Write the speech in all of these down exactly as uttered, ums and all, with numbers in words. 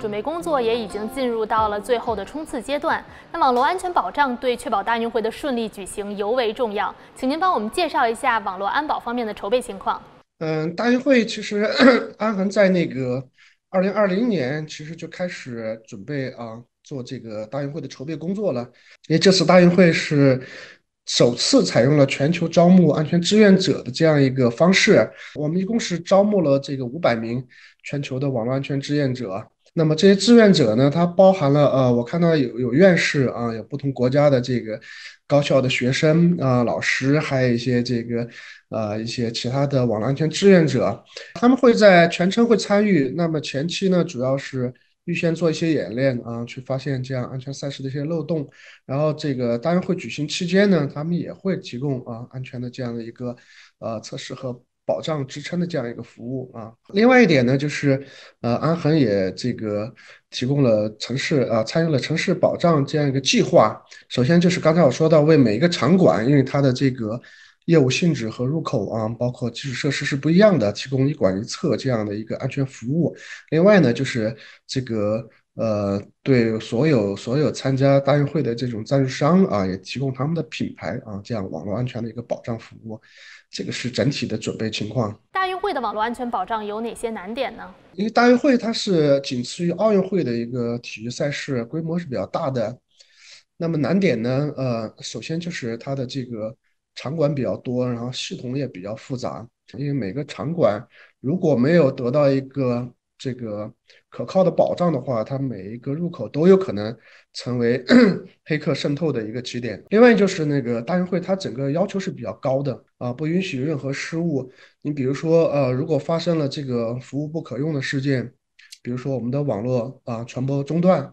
准备工作也已经进入到了最后的冲刺阶段。那网络安全保障对确保大运会的顺利举行尤为重要，请您帮我们介绍一下网络安保方面的筹备情况。嗯，大运会其实安恒在那个二零二零年其实就开始准备啊做这个大运会的筹备工作了，因为这次大运会是首次采用了全球招募安全志愿者的这样一个方式。我们一共是招募了这个五百名全球的网络安全志愿者。 那么这些志愿者呢，它包含了呃，我看到有有院士啊，有不同国家的这个高校的学生啊、呃、老师，还有一些这个呃一些其他的网络安全志愿者，他们会在全程会参与。那么前期呢，主要是预先做一些演练啊，去发现这样安全赛事的一些漏洞。然后这个大运会举行期间呢，他们也会提供啊安全的这样的一个呃测试和 保障支撑的这样一个服务啊，另外一点呢，就是呃，安恒也这个提供了城市啊、呃，参与了城市保障这样一个计划。首先就是刚才我说到，为每一个场馆，因为它的这个业务性质和入口啊，包括基础设施是不一样的，提供一馆一策这样的一个安全服务。另外呢，就是这个 呃，对所有所有参加大运会的这种赞助商啊，也提供他们的品牌啊，这样网络安全的一个保障服务，这个是整体的准备情况。大运会的网络安全保障有哪些难点呢？因为大运会它是仅次于奥运会的一个体育赛事，规模是比较大的。那么难点呢？呃，首先就是它的这个场馆比较多，然后系统也比较复杂，因为每个场馆如果没有得到一个 这个可靠的保障的话，它每一个入口都有可能成为黑客渗透的一个起点。另外就是那个大运会，它整个要求是比较高的啊、呃，不允许任何失误。你比如说，呃，如果发生了这个服务不可用的事件，比如说我们的网络啊、呃、传播中断，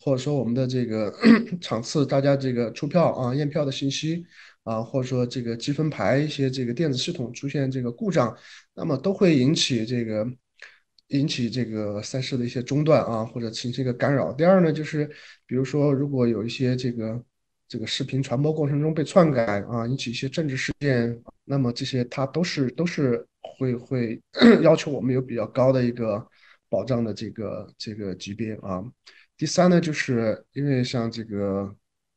或者说我们的这个场次大家这个出票啊、呃、验票的信息 啊，或者说这个积分牌一些这个电子系统出现这个故障，那么都会引起这个 引起这个赛事的一些中断啊，或者形成一个干扰。第二呢，就是比如说，如果有一些这个这个视频传播过程中被篡改啊，引起一些政治事件，那么这些它都是都是会会要求我们有比较高的一个保障的这个这个级别啊。第三呢，就是因为像这个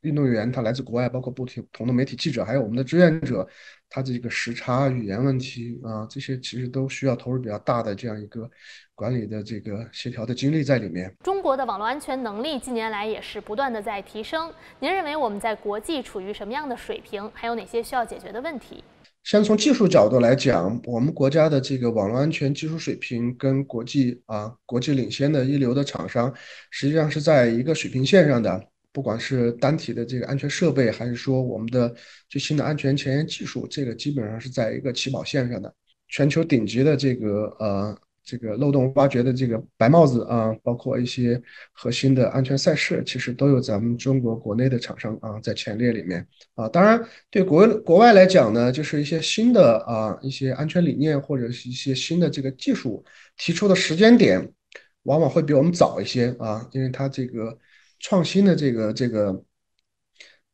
运动员他来自国外，包括不同的媒体记者，还有我们的志愿者，他这个时差、语言问题啊，这些其实都需要投入比较大的这样一个管理的这个协调的精力在里面。中国的网络安全能力近年来也是不断的在提升。您认为我们在国际处于什么样的水平？还有哪些需要解决的问题？先从技术角度来讲，我们国家的这个网络安全技术水平跟国际啊国际领先的一流的厂商，实际上是在一个水平线上的。 不管是单体的这个安全设备，还是说我们的最新的安全前沿技术，这个基本上是在一个起跑线上的。全球顶级的这个呃这个漏洞挖掘的这个白帽子啊，包括一些核心的安全赛事，其实都有咱们中国国内的厂商啊在前列里面啊。当然，对国国外来讲呢，就是一些新的啊一些安全理念或者是一些新的这个技术提出的时间点，往往会比我们早一些啊，因为它这个 创新的这个这个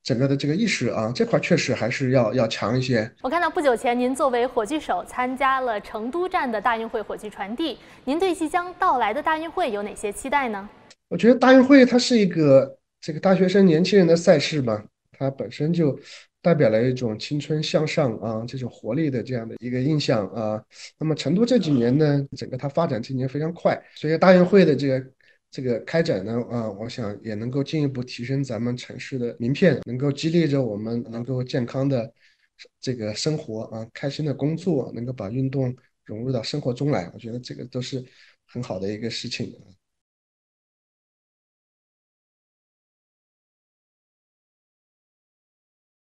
整个的这个意识啊，这块确实还是要要强一些。我看到不久前您作为火炬手参加了成都站的大运会火炬传递，您对即将到来的大运会有哪些期待呢？我觉得大运会它是一个这个大学生年轻人的赛事嘛，它本身就 代表了一种青春向上啊，这种活力的这样的一个印象啊。那么成都这几年呢，整个它发展今年非常快，随着大运会的这个这个开展呢，啊，我想也能够进一步提升咱们城市的名片，能够激励着我们能够健康的这个生活啊，开心的工作，能够把运动融入到生活中来，我觉得这个都是很好的一个事情。